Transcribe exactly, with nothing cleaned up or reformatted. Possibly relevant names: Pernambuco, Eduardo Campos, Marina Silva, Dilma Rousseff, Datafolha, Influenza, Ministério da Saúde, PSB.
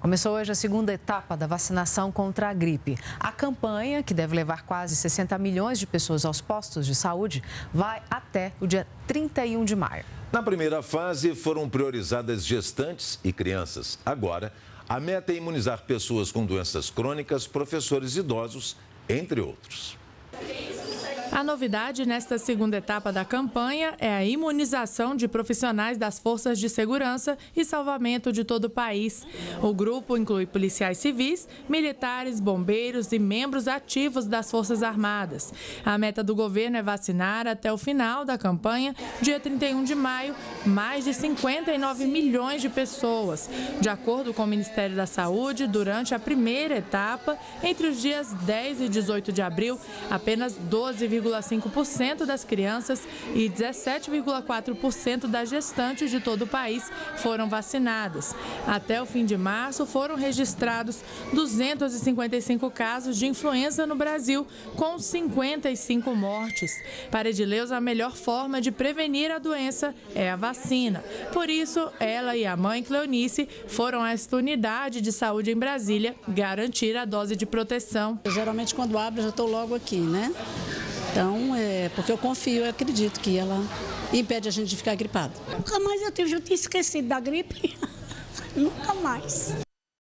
Começou hoje a segunda etapa da vacinação contra a gripe. A campanha, que deve levar quase sessenta milhões de pessoas aos postos de saúde, vai até o dia trinta e um de maio. Na primeira fase, foram priorizadas gestantes e crianças. Agora, a meta é imunizar pessoas com doenças crônicas, professores idosos, entre outros. A novidade nesta segunda etapa da campanha é a imunização de profissionais das forças de segurança e salvamento de todo o país. O grupo inclui policiais civis, militares, bombeiros e membros ativos das Forças Armadas. A meta do governo é vacinar até o final da campanha, dia trinta e um de maio, mais de cinquenta e nove milhões de pessoas. De acordo com o Ministério da Saúde, durante a primeira etapa, entre os dias dez e dezoito de abril, apenas doze vírgula cinco por cento das crianças e dezessete vírgula quatro por cento das gestantes de todo o país foram vacinadas. Até o fim de março, foram registrados duzentos e cinquenta e cinco casos de influenza no Brasil, com cinquenta e cinco mortes. Para Edileuza, a melhor forma de prevenir a doença é a vacina. Por isso, ela e a mãe Cleonice foram a esta unidade de saúde em Brasília garantir a dose de proteção. Eu, geralmente, quando abro, já estou logo aqui, né? Então, é porque eu confio, eu acredito que ela impede a gente de ficar gripado. Nunca mais eu, tive, eu tinha esquecido da gripe, nunca mais.